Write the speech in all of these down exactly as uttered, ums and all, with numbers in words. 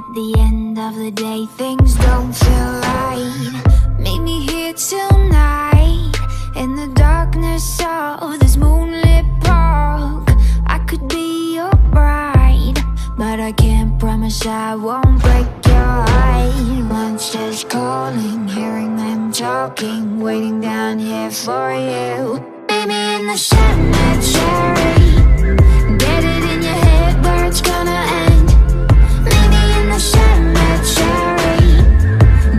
At the end of the day, things don't feel right. Meet me here tonight, in the darkness of this moonlit park. I could be your bride, but I can't promise I won't break your heart. Monsters calling, hearing them talking, waiting down here for you. Meet me in the cemetery. Get it in your head where it's gonna end. Meet me in the cemetery.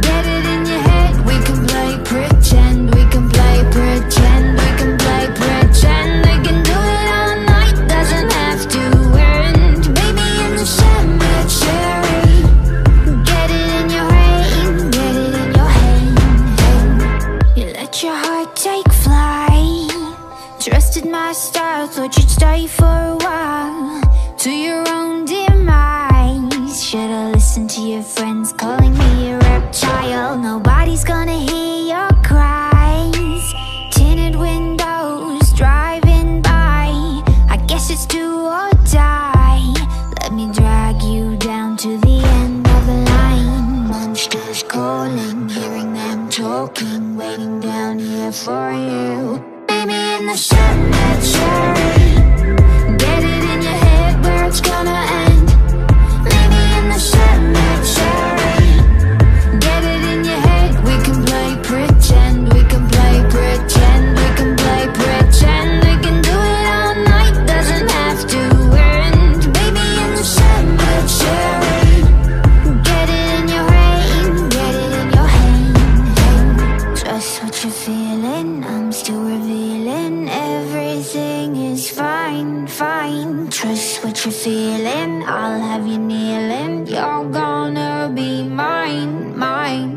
Get it in your head. We can play pretend. We can play pretend. We can play pretend. We can do it all night. Doesn't have to end. Meet me in the cemetery. Get it in your head. Get it in your head. You let your heart take flight. Trusted my style, thought you'd stay for a while. To your own demise. Should've listened to your friends calling me a reptile. Nobody's gonna hear your cries. Tinted windows driving by. I guess it's do or die. Let me drag you down to the end of the line. Monsters calling, hearing them talking, waiting down here for you. Meet me in the cemetery. Get it in your head where it's gonna end. Meet me in the cemetery. Get it in your head. We can play pretend. We can play pretend. We can play pretend. We can do it all night. Doesn't have to end. Meet me in the cemetery. Get it in your rain. Get it in your hand. Trust what you're feeling. I'm still revealing. Everything is fine, fine. Trust what you're feeling. I'll have you kneeling. You're gonna be mine, mine.